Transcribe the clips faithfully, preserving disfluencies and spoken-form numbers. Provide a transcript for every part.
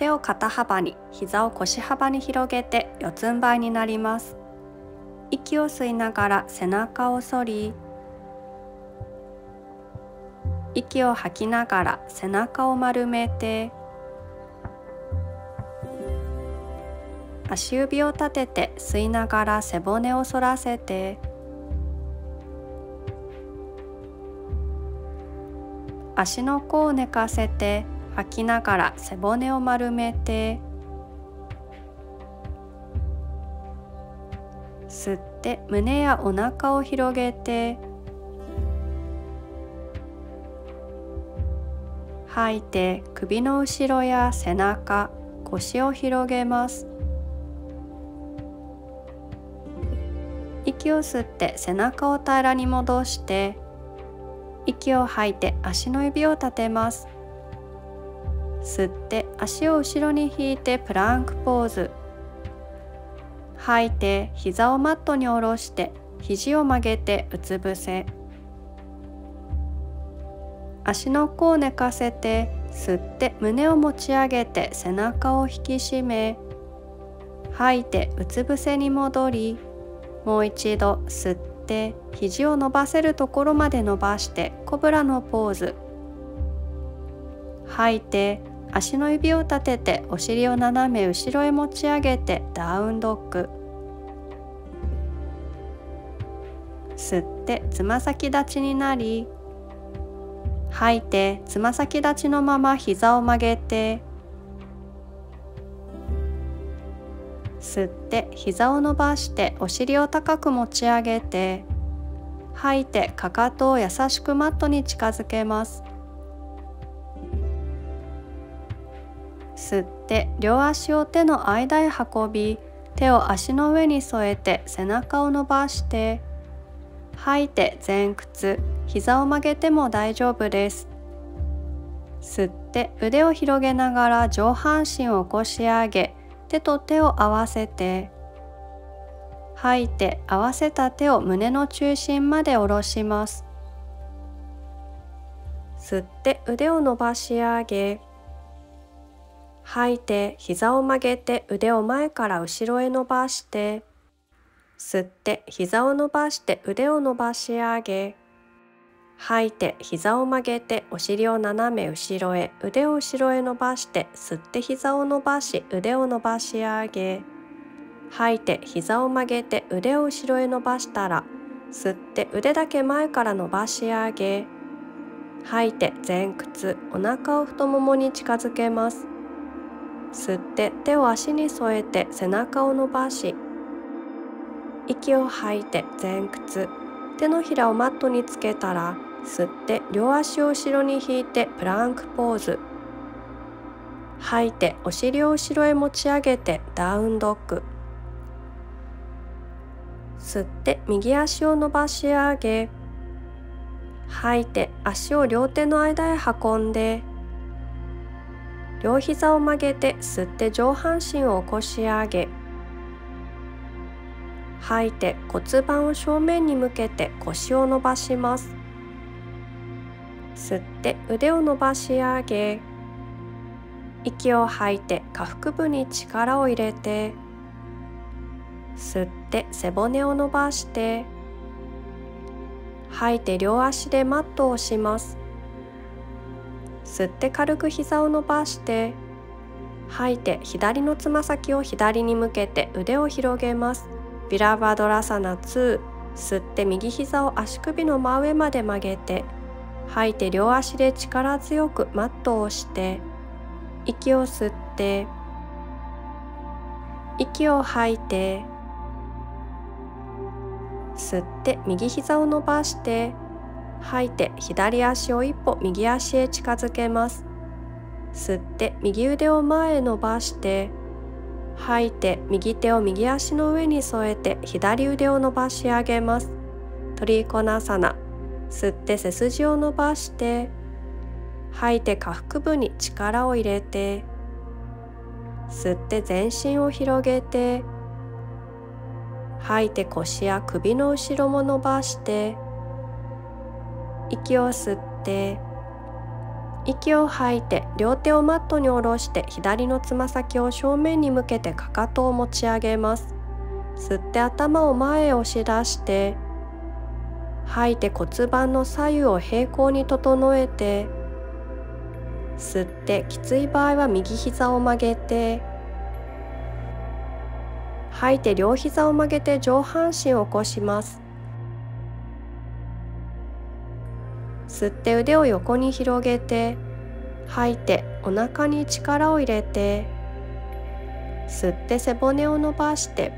手を肩幅に、膝を腰幅に広げて四つん這いになります。息を吸いながら背中を反り、息を吐きながら背中を丸めて、足指を立てて吸いながら背骨を反らせて、足の甲を寝かせて吐きながら背骨を丸めて、吸って胸やお腹を広げて、吐いて首の後ろや背中、腰を広げます。息を吸って背中を平らに戻して、息を吐いて足の指を立てます。吸って足を後ろに引いてプランクポーズ、吐いて膝をマットに下ろして肘を曲げてうつ伏せ、足の甲を寝かせて吸って胸を持ち上げて背中を引き締め、吐いてうつ伏せに戻り、もう一度吸って肘を伸ばせるところまで伸ばしてコブラのポーズ、吐いて足の指を立ててお尻を斜め後ろへ持ち上げてダウンドッグ、吸ってつま先立ちになり、吐いてつま先立ちのまま膝を曲げて、吸って膝を伸ばしてお尻を高く持ち上げて、吐いてかかとを優しくマットに近づけます。吸って両足を手の間へ運び、手を足の上に添えて背中を伸ばして、吐いて前屈、膝を曲げても大丈夫です。吸って腕を広げながら上半身を起こし上げ、手と手を合わせて、吐いて合わせた手を胸の中心まで下ろします。吸って腕を伸ばし上げ、吐いて膝を曲げて腕を前から後ろへ伸ばして、吸って膝を伸ばして腕を伸ばし上げ、吐いて膝を曲げてお尻を斜め後ろへ、腕を後ろへ伸ばして、吸って膝を伸ばし腕を伸ばし上げ、吐いて膝を曲げて腕を後ろへ伸ばしたら、吸って腕だけ前から伸ばし上げ、吐いて前屈、お腹を太ももに近づけます。吸って手を足に添えて背中を伸ばし、息を吐いて前屈、手のひらをマットにつけたら、吸って両足を後ろに引いてプランクポーズ、吐いてお尻を後ろへ持ち上げてダウンドッグ、吸って右足を伸ばし上げ、吐いて足を両手の間へ運んで、両膝を曲げて吸って上半身を起こし上げ、吐いて骨盤を正面に向けて腰を伸ばします。吸って腕を伸ばし上げ、息を吐いて下腹部に力を入れて、吸って背骨を伸ばして、吐いて両足でマットを押します。吸って軽く膝を伸ばして、吐いて左のつま先を左に向けて腕を広げます。ビラバドラサナツー。吸って右膝を足首の真上まで曲げて、吐いて両足で力強くマットを押して、息を吸って息を吐いて、吸って右膝を伸ばして、吐いて左足を一歩右足へ近づけます。吸って右腕を前へ伸ばして、吐いて右手を右足の上に添えて左腕を伸ばし上げます。トリコナサナ。吸って背筋を伸ばして、吐いて下腹部に力を入れて、吸って全身を広げて、吐いて腰や首の後ろも伸ばして、息を吸って息を吐いて両手をマットに下ろして左のつま先を正面に向けてかかとを持ち上げます。吸って頭を前へ押し出して、吐いて骨盤の左右を平行に整えて、吸ってきつい場合は右膝を曲げて、吐いて両膝を曲げて上半身を起こします。吸って腕を横に広げて、吐いてお腹に力を入れて、吸って背骨を伸ばして、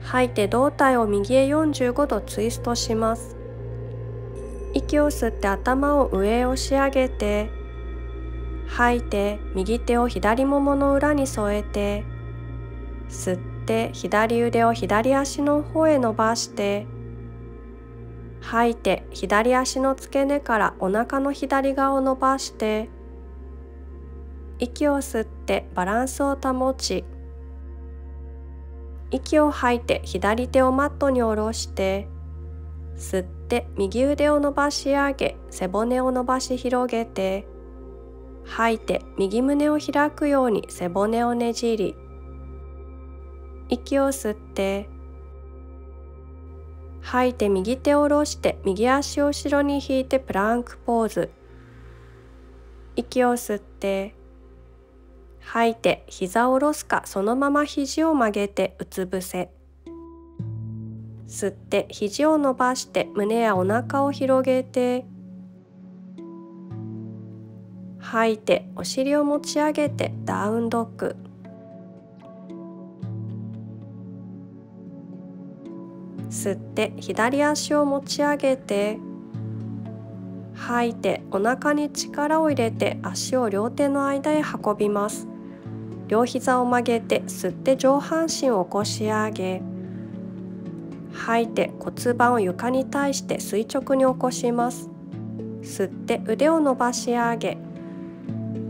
吐いて胴体を右へよんじゅうごどツイストします。息を吸って頭を上へ押し上げて、吐いて右手を左ももの裏に添えて、吸って左腕を左足の方へ伸ばして、吐いて左足の付け根からお腹の左側を伸ばして、息を吸ってバランスを保ち、息を吐いて左手をマットに下ろして、吸って右腕を伸ばし上げ、背骨を伸ばし広げて、吐いて右胸を開くように背骨をねじり、息を吸って吐いて右手を下ろして右足を後ろに引いてプランクポーズ。息を吸って吐いて膝を下ろすかそのまま肘を曲げてうつ伏せ。吸って肘を伸ばして胸やお腹を広げて、吐いてお尻を持ち上げてダウンドッグ。吸って左足を持ち上げて、吐いてお腹に力を入れて足を両手の間へ運びます。両膝を曲げて吸って上半身を起こし上げ、吐いて骨盤を床に対して垂直に起こします。吸って腕を伸ばし上げ、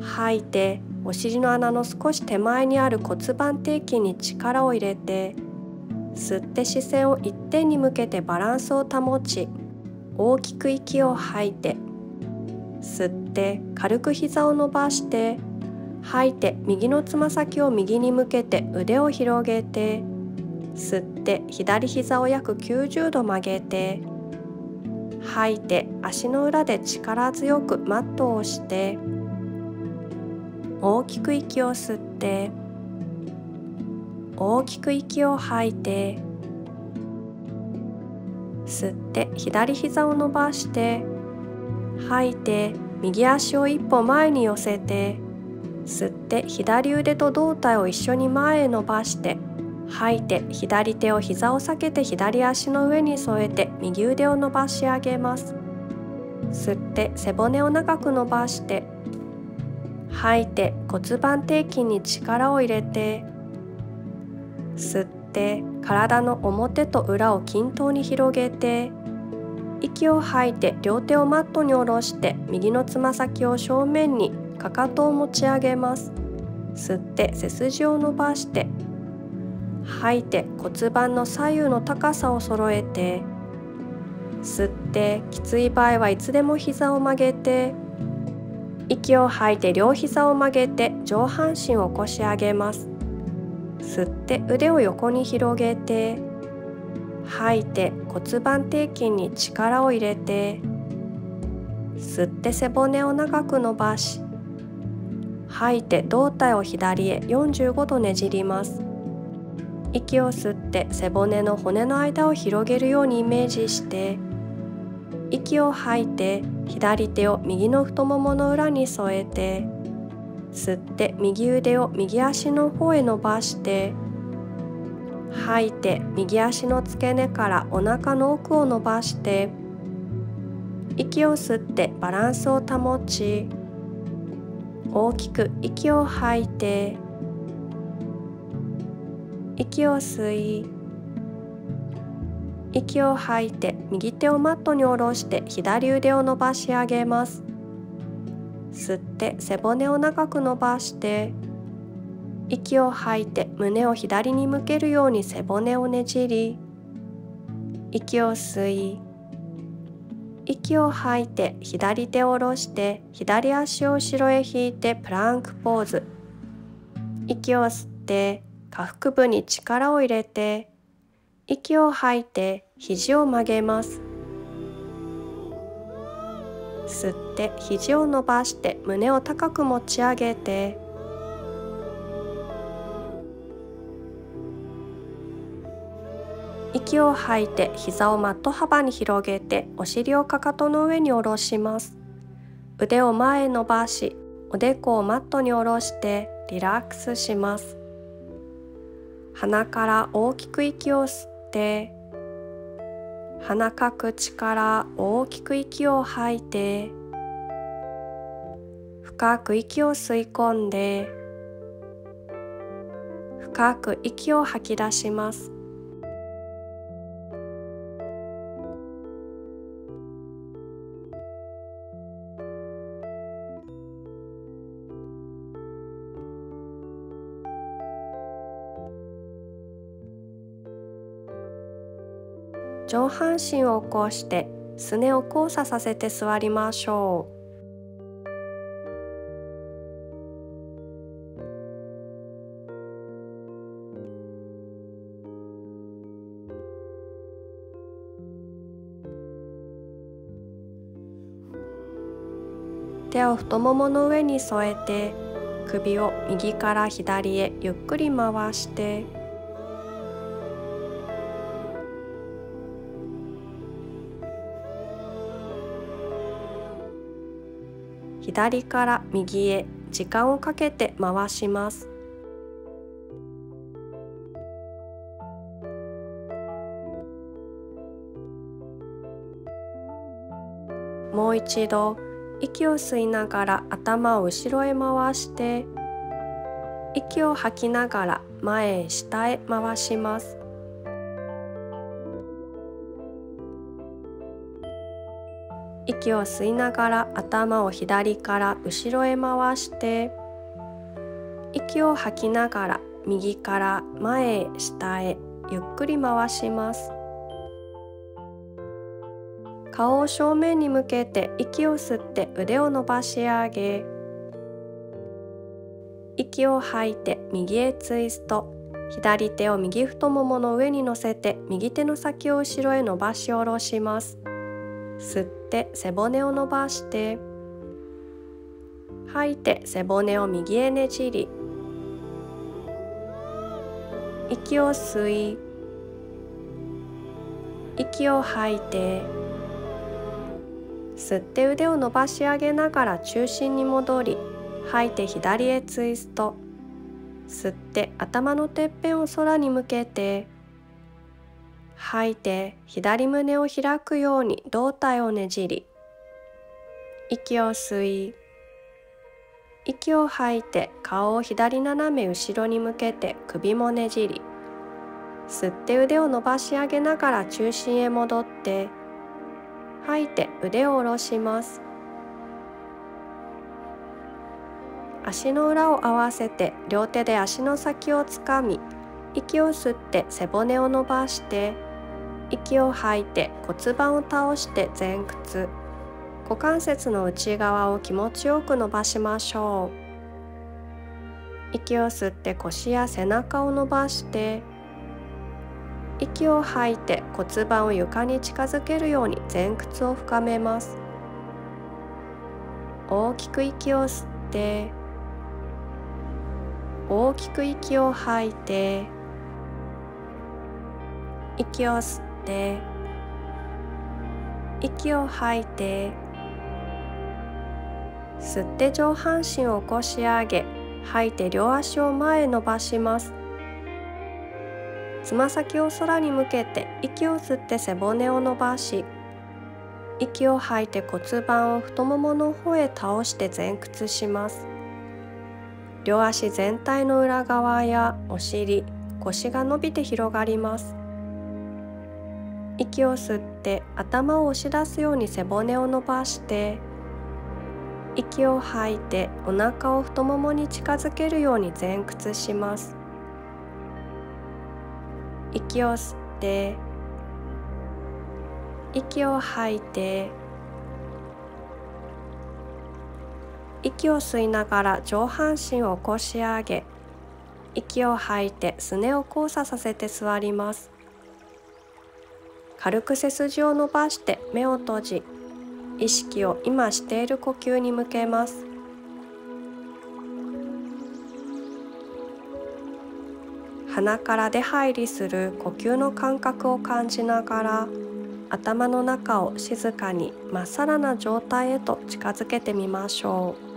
吐いてお尻の穴の少し手前にある骨盤底筋に力を入れて、吸って視線を一点に向けてバランスを保ち、大きく息を吐いて、吸って軽く膝を伸ばして、吐いて右のつま先を右に向けて腕を広げて、吸って左膝を約きゅうじゅうど曲げて、吐いて足の裏で力強くマットを押して、大きく息を吸って大きく息を吐いて、吸って左膝を伸ばして、吐いて右足を一歩前に寄せて、吸って左腕と胴体を一緒に前へ伸ばして、吐いて左手を膝を避けて左足の上に添えて右腕を伸ばし上げます。吸って背骨を長く伸ばして、吐いて骨盤底筋に力を入れて、吸って体の表と裏を均等に広げて、息を吐いて両手をマットに下ろして右のつま先を正面にかかとを持ち上げます。吸って背筋を伸ばして、吐いて骨盤の左右の高さを揃えて、吸ってきつい場合はいつでも膝を曲げて、息を吐いて両膝を曲げて上半身を起こし上げます。吸って腕を横に広げて、吐いて骨盤底筋に力を入れて、吸って背骨を長く伸ばし、吐いて胴体を左へよんじゅうごどねじります。息を吸って背骨の骨の間を広げるようにイメージして、息を吐いて左手を右の太ももの裏に添えて、吸って右腕を右足の方へ伸ばして、吐いて右足の付け根からお腹の奥を伸ばして、息を吸ってバランスを保ち、大きく息を吐いて、息を吸い息を吐いて右手をマットに下ろして左腕を伸ばし上げます。吸って背骨を長く伸ばして、息を吐いて胸を左に向けるように背骨をねじり、息を吸い息を吐いて左手を下ろして左足を後ろへ引いてプランクポーズ。息を吸って下腹部に力を入れて、息を吐いて肘を曲げます。吸って肘を伸ばして胸を高く持ち上げて、息を吐いて膝をマット幅に広げてお尻をかかとの上に下ろします。腕を前へ伸ばしおでこをマットに下ろしてリラックスします。鼻から大きく息を吸って鼻か口から大きく息を吐いて、深く息を吸い込んで深く息を吐き出します。上半身を起こしてすねを交差させて座りましょう。手を太ももの上に添えて首を右から左へゆっくり回して、左から右へ時間をかけて回します。もう一度息を吸いながら頭を後ろへ回して、息を吐きながら前へ下へ回します。息を吸いながら頭を左から後ろへ回して、息を吐きながら右から前へ下へゆっくり回します。顔を正面に向けて息を吸って腕を伸ばし上げ、息を吐いて右へツイスト、左手を右太ももの上に乗せて右手の先を後ろへ伸ばし下ろします。吸って背骨を伸ばして、吐いて背骨を右へねじり、息を吸い息を吐いて、吸って腕を伸ばし上げながら中心に戻り、吐いて左へツイスト、吸って頭のてっぺんを空に向けて、吐いて左胸を開くように胴体をねじり、息を吸い息を吐いて顔を左斜め後ろに向けて首もねじり、吸って腕を伸ばし上げながら中心へ戻って、吐いて腕を下ろします。足の裏を合わせて両手で足の先をつかみ、息を吸って背骨を伸ばして、息を吐いて骨盤を倒して前屈、股関節の内側を気持ちよく伸ばしましょう。息を吸って腰や背中を伸ばして、息を吐いて骨盤を床に近づけるように前屈を深めます。大きく息を吸って大きく息を吐いて、息を吸って息を吐いて、吸って上半身を起こし上げ、吐いて両足を前へ伸ばします。つま先を空に向けて息を吸って背骨を伸ばし、息を吐いて骨盤を太ももの方へ倒して前屈します。両足全体の裏側やお尻、腰が伸びて広がります。息を吸って頭を押し出すように背骨を伸ばして、息を吐いてお腹を太ももに近づけるように前屈します。息を吸って息を吐いて、息を吸いながら上半身を起こし上げ、息を吐いてすねを交差させて座ります。軽く背筋を伸ばして目を閉じ、意識を今している呼吸に向けます。鼻から出入りする呼吸の感覚を感じながら、頭の中を静かにまっさらな状態へと近づけてみましょう。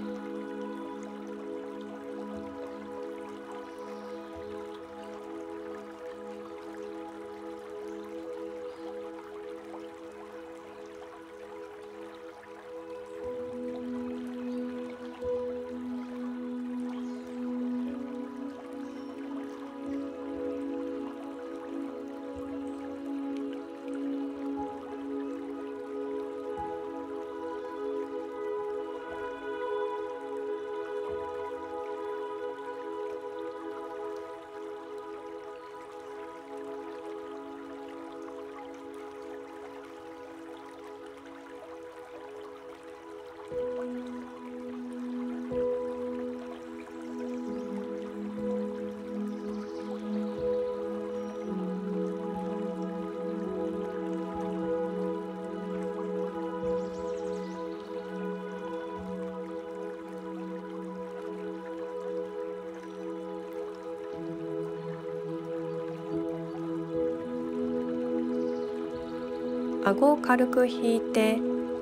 顎を軽く引いて、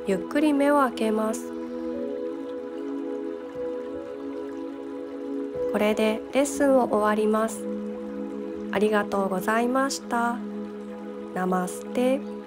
ゆっくり目を開けます。これでレッスンを終わります。ありがとうございました。ナマステ。